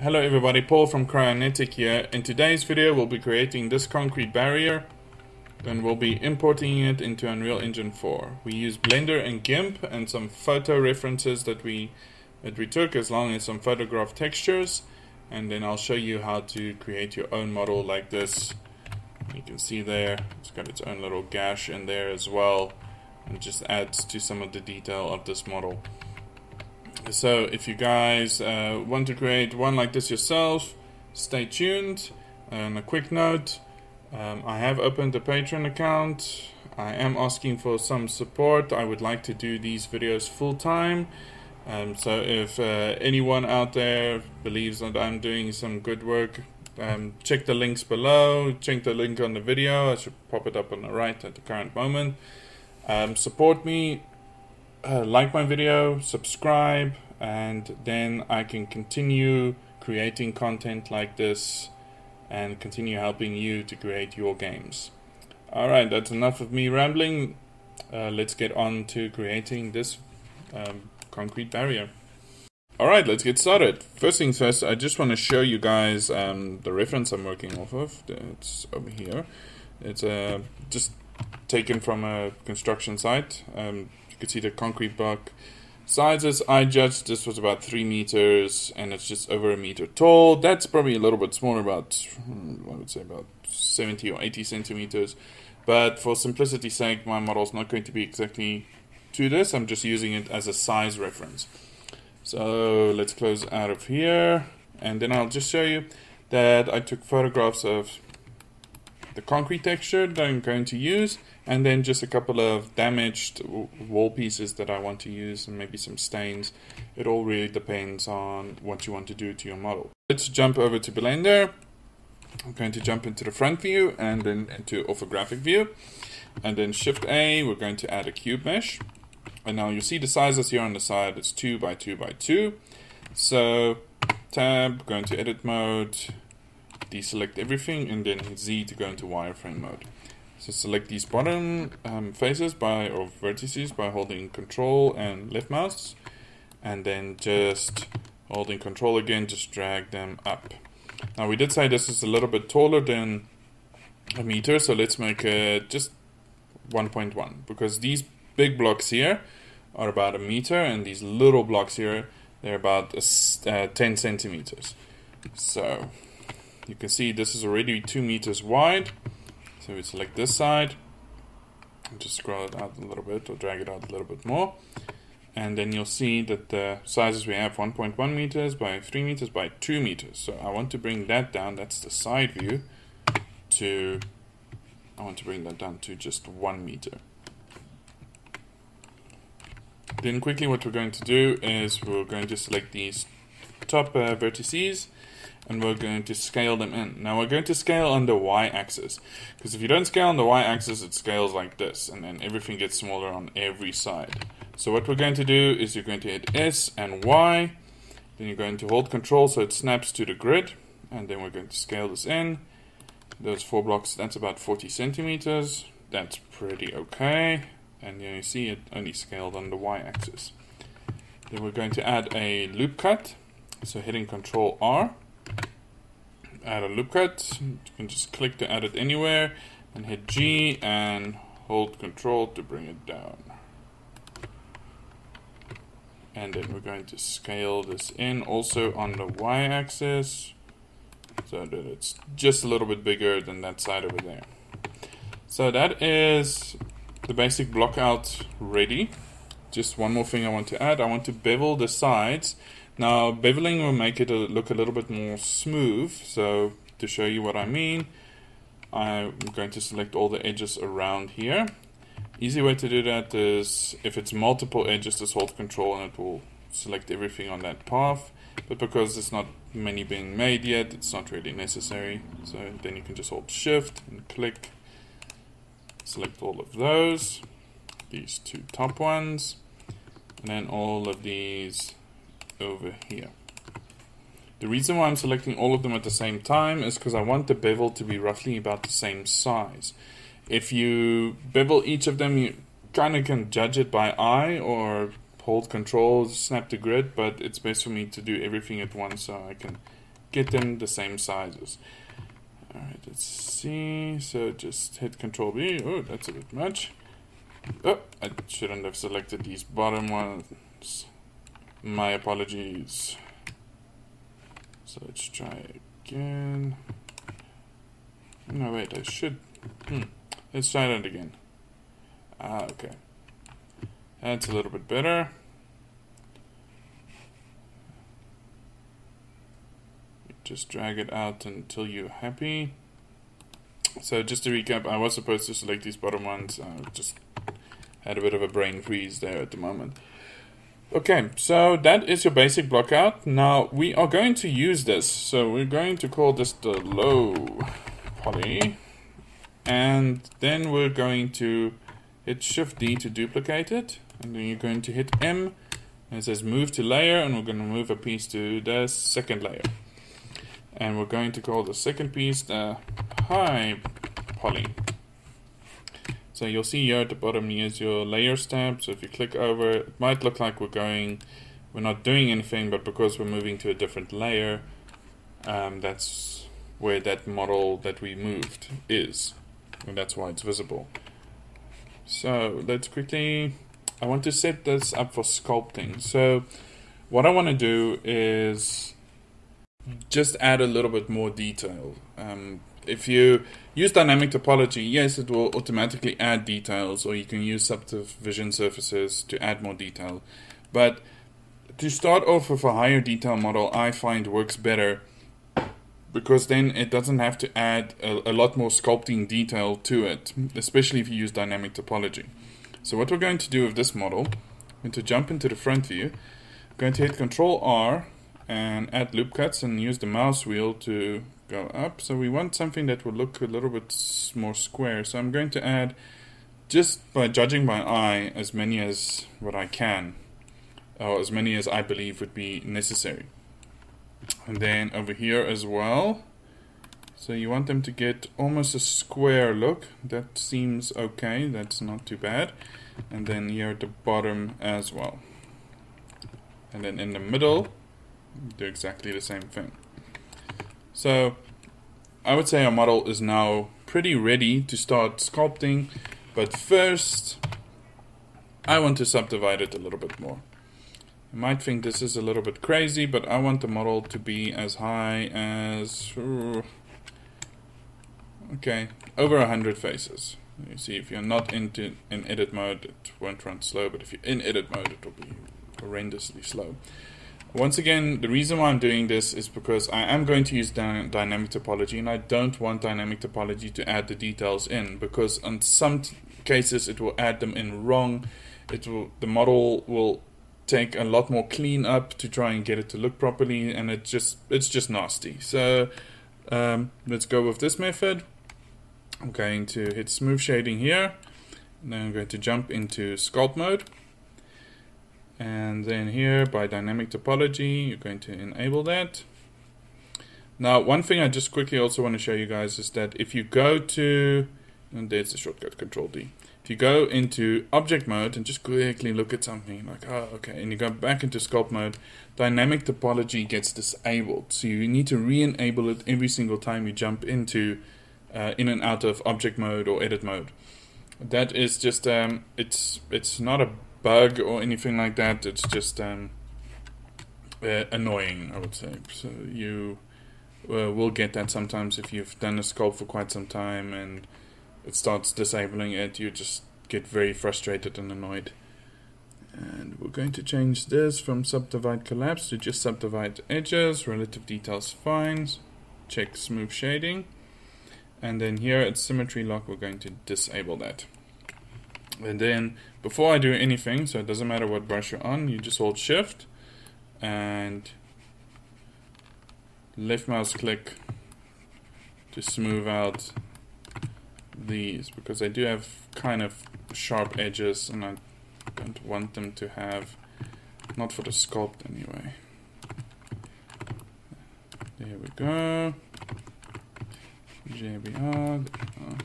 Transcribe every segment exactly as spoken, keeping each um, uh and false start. Hello everybody, Paul from Cryonetic here. In today's video we'll be creating this concrete barrier, then we'll be importing it into Unreal Engine four. We use Blender and GIMP and some photo references that we that we took, as long as some photograph textures, and then I'll show you how to create your own model like this. You can see there it's got its own little gash in there as well, and just adds to some of the detail of this model. So if you guys uh, want to create one like this yourself, stay tuned. And a quick note, um, I have opened a Patreon account. I am asking for some support. I would like to do these videos full time. Um, so if uh, anyone out there believes that I'm doing some good work, um, check the links below, check the link on the video. I should pop it up on the right at the current moment. Um, support me. Uh, like my video, subscribe, and then I can continue creating content like this and continue helping you to create your games. Alright, that's enough of me rambling. Uh, let's get on to creating this um, concrete barrier. Alright, let's get started. First things first, I just want to show you guys um, the reference I'm working off of. It's over here. It's uh, just taken from a construction site. Um, You can see the concrete block sizes. I judged this was about three meters, and it's just over a meter tall. That's probably a little bit smaller, about I would say about seventy or eighty centimeters. But for simplicity's sake, my model's not going to be exactly to this. I'm just using it as a size reference. So let's close out of here, and then I'll just show you that I took photographs of the concrete texture that I'm going to use, and then just a couple of damaged wall pieces that I want to use, and maybe some stains. It all really depends on what you want to do to your model. Let's jump over to Blender. I'm going to jump into the front view and then into orthographic view, and then shift A. We're going to add a cube mesh, and now you'll see the sizes here on the side. It's two by two by two. So tab, go into edit mode, deselect everything, and then hit Z to go into wireframe mode. So select these bottom um, faces by or vertices by holding control and left mouse, and then just holding control again, just drag them up. Now we did say this is a little bit taller than a meter, so let's make it just one point one, because these big blocks here are about a meter, and these little blocks here, they're about uh, ten centimeters. So you can see this is already two meters wide. So we select this side, just scroll it out a little bit, or drag it out a little bit more. And then you'll see that the sizes we have, one point one meters by three meters by two meters. So I want to bring that down, that's the side view, to, I want to bring that down to just one meter. Then quickly what we're going to do is we're going to select these top uh, vertices, and we're going to scale them in. Now we're going to scale on the y-axis, because if you don't scale on the y-axis, it scales like this, and then everything gets smaller on every side. So what we're going to do is you're going to hit S and Y, then you're going to hold control so it snaps to the grid, and then we're going to scale this in. Those four blocks, that's about forty centimeters. That's pretty okay. And you see it only scaled on the y-axis. Then we're going to add a loop cut. So hitting control R, add a loop cut. You can just click to add it anywhere, and hit G and hold control to bring it down. And then we're going to scale this in also on the y-axis, so that it's just a little bit bigger than that side over there. So that is the basic block out ready. Just one more thing I want to add. I want to bevel the sides. Now beveling will make it look a little bit more smooth, so to show you what I mean, I'm going to select all the edges around here. Easy way to do that is, if it's multiple edges, just hold control and it will select everything on that path, but because there's not many being made yet, it's not really necessary. So then you can just hold shift and click, select all of those, these two top ones, and then all of these over here. The reason why I'm selecting all of them at the same time is because I want the bevel to be roughly about the same size. If you bevel each of them, you kind of can judge it by eye, or hold control, snap the grid, but it's best for me to do everything at once so I can get them the same sizes. All right, let's see. So just hit Control B. Oh, that's a bit much. Oh, I shouldn't have selected these bottom ones. My apologies. So let's try again. No, wait, I should. Hmm. Let's try that again. Ah, okay. That's a little bit better. Just drag it out until you're happy. So just to recap, I was supposed to select these bottom ones. I just had a bit of a brain freeze there at the moment. Okay, so that is your basic blockout. Now we are going to use this. So we're going to call this the low poly. And then we're going to hit Shift D to duplicate it. And then you're going to hit M. And it says move to layer. And we're going to move a piece to the second layer. And we're going to call the second piece the high poly. So you'll see here at the bottom is your layers tab. So if you click over, it might look like we're going, we're not doing anything, but because we're moving to a different layer, um, that's where that model that we moved is. And that's why it's visible. So let's quickly, I want to set this up for sculpting. So what I want to do is just add a little bit more detail. Um, if you use dynamic topology, yes, it will automatically add details, or you can use subdivision surfaces to add more detail. But to start off with a higher detail model, I find works better, because then it doesn't have to add a, a lot more sculpting detail to it, especially if you use dynamic topology. So what we're going to do with this model, I'm going to jump into the front view, I'm going to hit Control R, and add loop cuts and use the mouse wheel to go up. So we want something that will look a little bit more square. So I'm going to add, just by judging by eye, as many as what I can, or as many as I believe would be necessary. And then over here as well. So you want them to get almost a square look. That seems okay, that's not too bad. And then here at the bottom as well. And then in the middle, do exactly the same thing. So I would say our model is now pretty ready to start sculpting, but first I want to subdivide it a little bit more. You might think this is a little bit crazy, but I want the model to be as high as, okay, over a hundred faces. You see, if you're not into in edit mode, it won't run slow, but if you're in edit mode, it will be horrendously slow. Once again, the reason why I'm doing this is because I am going to use dy dynamic topology, and I don't want dynamic topology to add the details in, because in some cases it will add them in wrong. It will, the model will take a lot more clean up to try and get it to look properly, and it just it's just nasty. So um, let's go with this method. I'm going to hit smooth shading here, and then I'm going to jump into sculpt mode. And then here, by dynamic topology, you're going to enable that. Now, one thing I just quickly also want to show you guys is that if you go to, and there's the shortcut, Control D. If you go into object mode and just quickly look at something, like, oh, okay, and you go back into sculpt mode, dynamic topology gets disabled. So you need to re-enable it every single time you jump into, uh, in and out of object mode or edit mode. That is just, um, it's it's not a bug or anything like that. It's just um, uh, annoying, I would say. So you uh, will get that sometimes if you've done a sculpt for quite some time and it starts disabling it. You just get very frustrated and annoyed. And we're going to change this from subdivide collapse to just subdivide edges. Relative details fine. Check smooth shading. And then here at symmetry lock, we're going to disable that. And then before I do anything, so it doesn't matter what brush you're on, you just hold shift and left mouse click to smooth out these, because they do have kind of sharp edges and I don't want them to have, not for the sculpt anyway. There we go. J B R. Oh.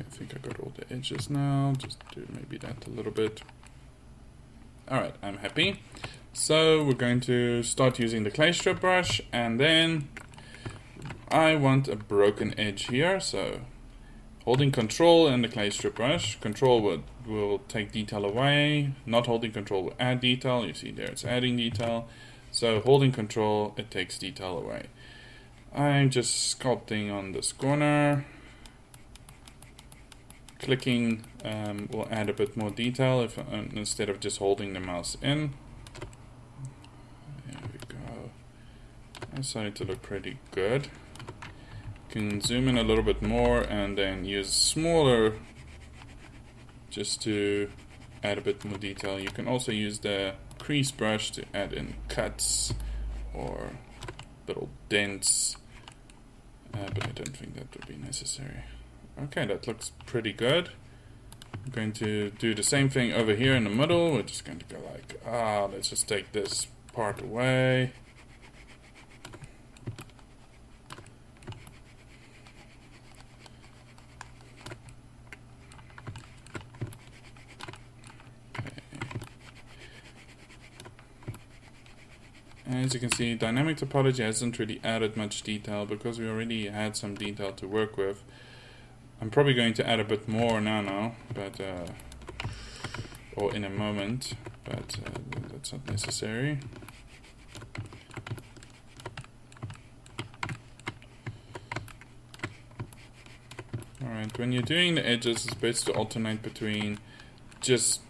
I think I got all the edges now, just do maybe that a little bit. Alright, I'm happy. So we're going to start using the clay strip brush, and then I want a broken edge here, so holding control and the clay strip brush, control will, will take detail away, not holding control will add detail, you see there it's adding detail, so holding control it takes detail away. I'm just sculpting on this corner, clicking um, will add a bit more detail if um, instead of just holding the mouse in. It's starting to look pretty good. You can zoom in a little bit more and then use smaller just to add a bit more detail. You can also use the crease brush to add in cuts or little dents, uh, but I don't think that would be necessary. Okay, that looks pretty good. I'm going to do the same thing over here in the middle. We're just going to go like, ah, let's just take this part away. As you can see, dynamic topology hasn't really added much detail because we already had some detail to work with. I'm probably going to add a bit more now, now, but uh, or in a moment, but uh, that's not necessary. Alright, when you're doing the edges, it's best to alternate between just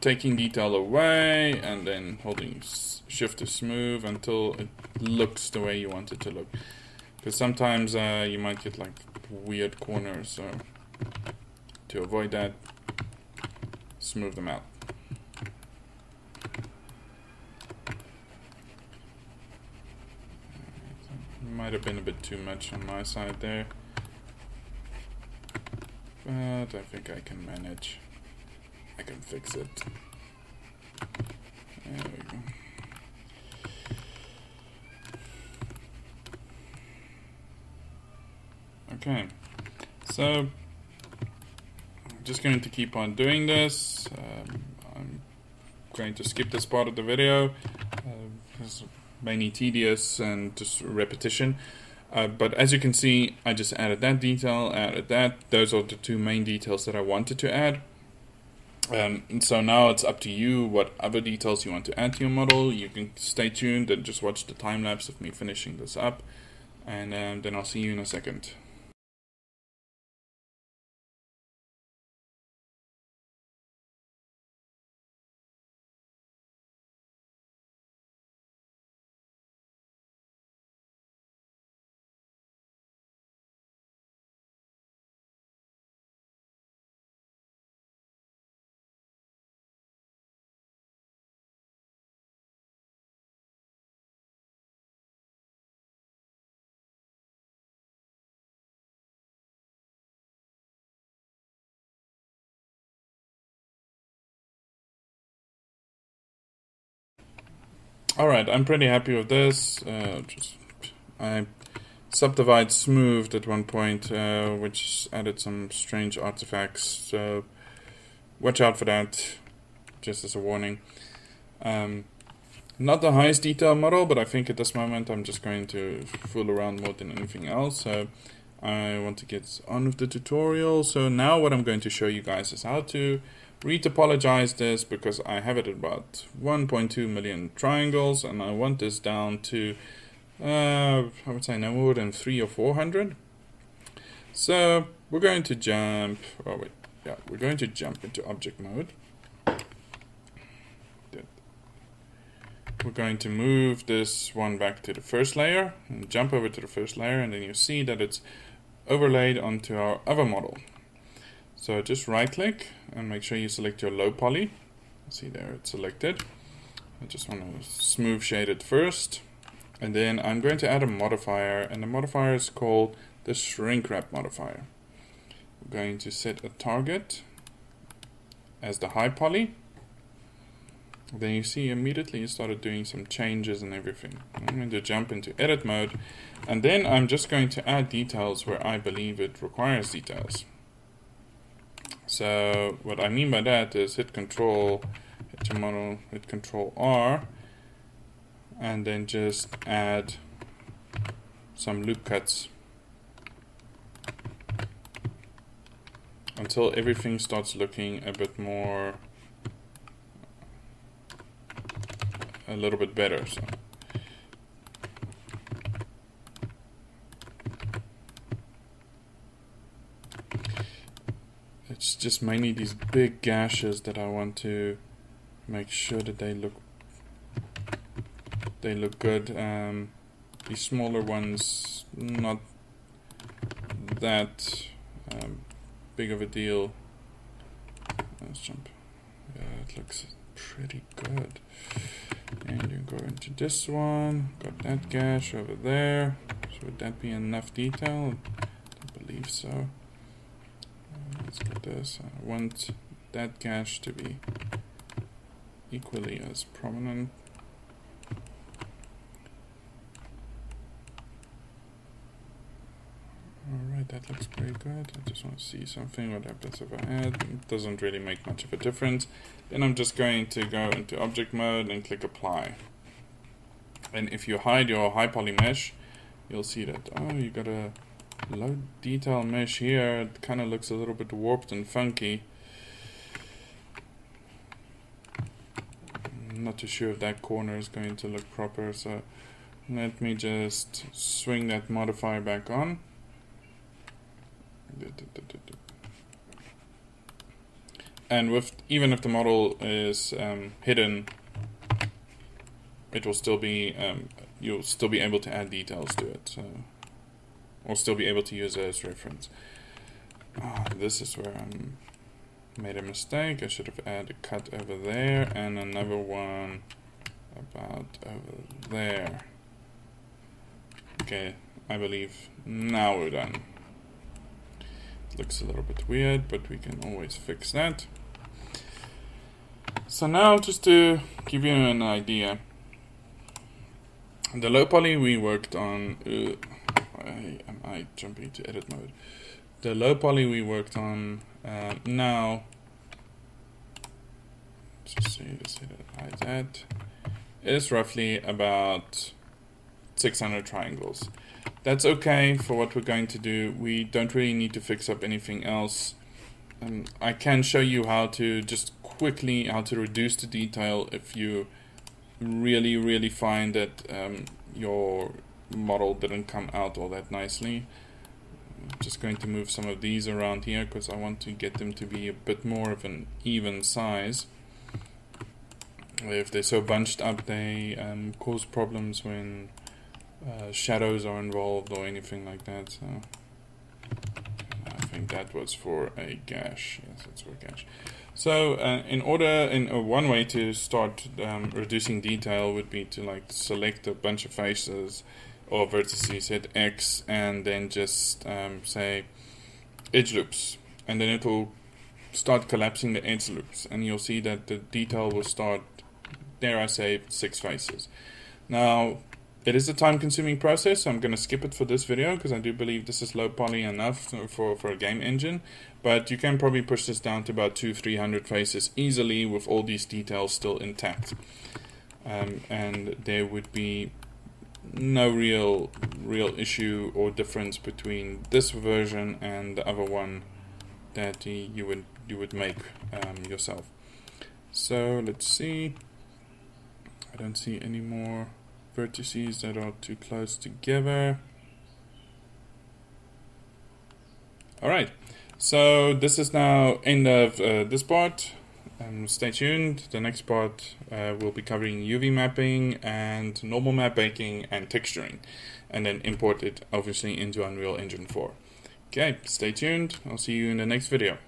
taking detail away and then holding shift to smooth until it looks the way you want it to look, because sometimes uh, you might get like weird corners, so to avoid that, smooth them out. Might have been a bit too much on my side there, but I think I can manage. I can fix it. There we go. Okay, so I'm just going to keep on doing this. Um, I'm going to skip this part of the video. Uh, it's mainly tedious and just repetition. Uh, but as you can see, I just added that detail, added that. Those are the two main details that I wanted to add. Um, and so now it's up to you what other details you want to add to your model. You can stay tuned and just watch the time lapse of me finishing this up, and um, then I'll see you in a second. Alright, I'm pretty happy with this. Uh, just I subdivide smoothed at one point, uh, which added some strange artifacts, so watch out for that, just as a warning. Um, not the highest detail model, but I think at this moment I'm just going to fool around more than anything else, so I want to get on with the tutorial. So now what I'm going to show you guys is how to retopologize this, because I have it at about one point two million triangles, and I want this down to uh, I would say no more than three or four hundred. So we're going to jump. Oh wait, yeah, we're going to jump into object mode. We're going to move this one back to the first layer and jump over to the first layer, and then you see that it's overlaid onto our other model. So just right click and make sure you select your low poly. See there, it's selected. I just want to smooth shade it first. And then I'm going to add a modifier, and the modifier is called the shrink wrap modifier. We're going to set a target as the high poly. Then you see immediately you started doing some changes and everything. I'm going to jump into edit mode, and then I'm just going to add details where I believe it requires details. So what I mean by that is hit control, picture model with Control R, and then just add some loop cuts until everything starts looking a bit more, a little bit better. So. It's just mainly these big gashes that I want to make sure that they look they look good. Um, these smaller ones, not that um, big of a deal. Let's jump. Yeah, it looks pretty good. And you go into this one. Got that gash over there. So would that be enough detail? I believe so. Let's get this. I want that gash to be equally as prominent. Alright, that looks pretty good. I just want to see something. What happens if I add? It doesn't really make much of a difference. Then I'm just going to go into object mode and click apply. And if you hide your high poly mesh, you'll see that, oh, you got a low detail mesh here. It kind of looks a little bit warped and funky. I'm not too sure if that corner is going to look proper, so let me just swing that modifier back on. And with even if the model is um, hidden, it will still be um, you'll still be able to add details to it. So. Or still be able to use it as reference. Oh, this is where I made a mistake. I should have added a cut over there and another one about over there. Okay, I believe now we're done. It looks a little bit weird, but we can always fix that. So now, just to give you an idea, the low poly we worked on. Uh, I am I jumping to edit mode. The low poly we worked on uh, now. Let's just see, let's see that I that is roughly about six hundred triangles. That's okay for what we're going to do. We don't really need to fix up anything else. Um, I can show you how to just quickly how to reduce the detail if you really really find that um, your model didn't come out all that nicely. I'm just going to move some of these around here because I want to get them to be a bit more of an even size. If they're so bunched up, they um, cause problems when uh, shadows are involved or anything like that. So I think that was for a gash. Yes, that's for a gash. So uh, in order, in uh, one way to start um, reducing detail would be to like select a bunch of faces or vertices, hit X, and then just um, say edge loops, and then it will start collapsing the edge loops, and you'll see that the detail will start, dare I say, six faces. Now it is a time consuming process, so I'm going to skip it for this video because I do believe this is low poly enough for, for a game engine, but you can probably push this down to about two to three hundred faces easily with all these details still intact, um, and there would be no real real issue or difference between this version and the other one that you would you would make um, yourself. So let's see. I don't see any more vertices that are too close together. Alright, so this is now end of uh, this part. Um, stay tuned, the next part uh, will be covering U V mapping and normal map baking and texturing, and then import it obviously into Unreal Engine four. Okay, stay tuned, I'll see you in the next video.